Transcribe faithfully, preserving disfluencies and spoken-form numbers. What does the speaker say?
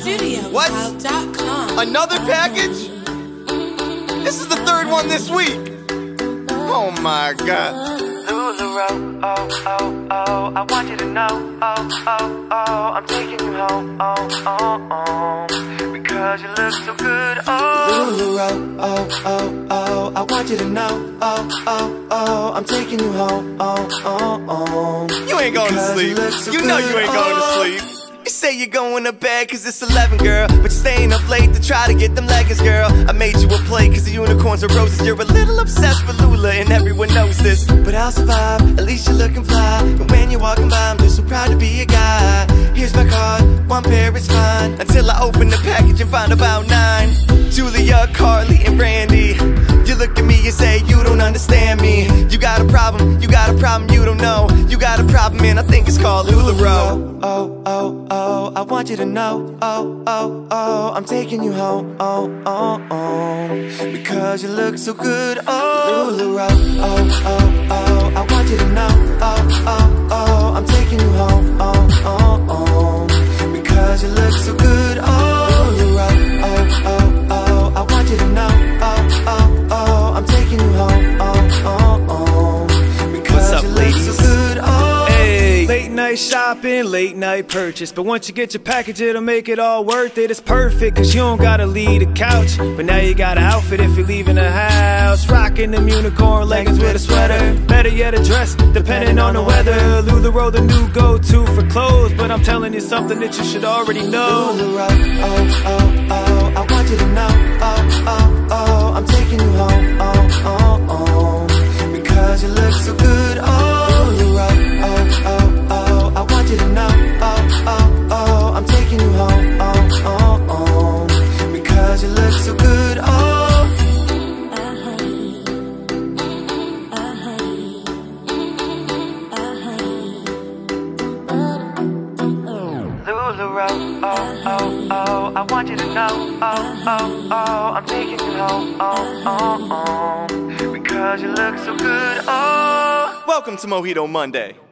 What? Another package? This is the third one this week. Oh my God. LuLaRoe, oh, oh, oh, I want you to know, oh, oh, oh, I'm taking you home, oh, oh, oh, because you look so good, oh. LuLaRoe, oh, oh, oh, I want you to know, oh, oh, oh, I'm taking you home, oh, oh, oh. You ain't going to sleep, you know you ain't going to sleep. You say you're going to bed cause it's eleven, girl, but you're staying up late to try to get them leggings, girl. I made you a plate cause the unicorns are roses. You're a little obsessed with Lula and everyone knows this, but I'll survive, at least you're looking fly. And when you're walking by, I'm just so proud to be a guy. Here's my card, one pair is fine, until I open the package and find about nine. Julia, Carly, and Randy, you look at me and say you don't understand me. You got a problem, you got a problem you don't know. You got a problem and I think it's called LuLaRoe. Oh, oh, oh, I want you to know, oh, oh, oh, I'm taking you home, oh, oh, oh, because you look so good, oh. LuLaRoe, oh, oh, oh, I want you to know, oh, oh, oh, I'm taking you home, oh, oh, oh, because you look so good, oh. LuLaRoe, oh, oh, I want you to know, oh, oh, oh, I'm taking you home, oh, oh, oh, because up, you look so good, oh. Hey. Late night shopping, late night purchase, but once you get your package, it'll make it all worth it. It's perfect, cause you don't gotta leave the couch, but now you got an outfit if you're leaving the house. Rocking them unicorn leggings with a sweater, better yet a dress, depending on the weather. LuLaRoe, the new go-to for clothes, but I'm telling you something that you should already know. LuLaRoe, oh, oh, oh, I want you to know, oh, oh, oh, I'm taking you home, oh, oh, oh, because you look so good, oh. LuLaRoe, oh, oh, oh, I want you to know, oh, oh, oh, I'm taking you home, oh, oh, oh, because you look so good, oh. LuLaRoe, oh, oh, oh, I want you to know, oh, oh, oh, I'm taking you home, oh, oh, oh, because you look so good, oh. Welcome to Mojito Monday.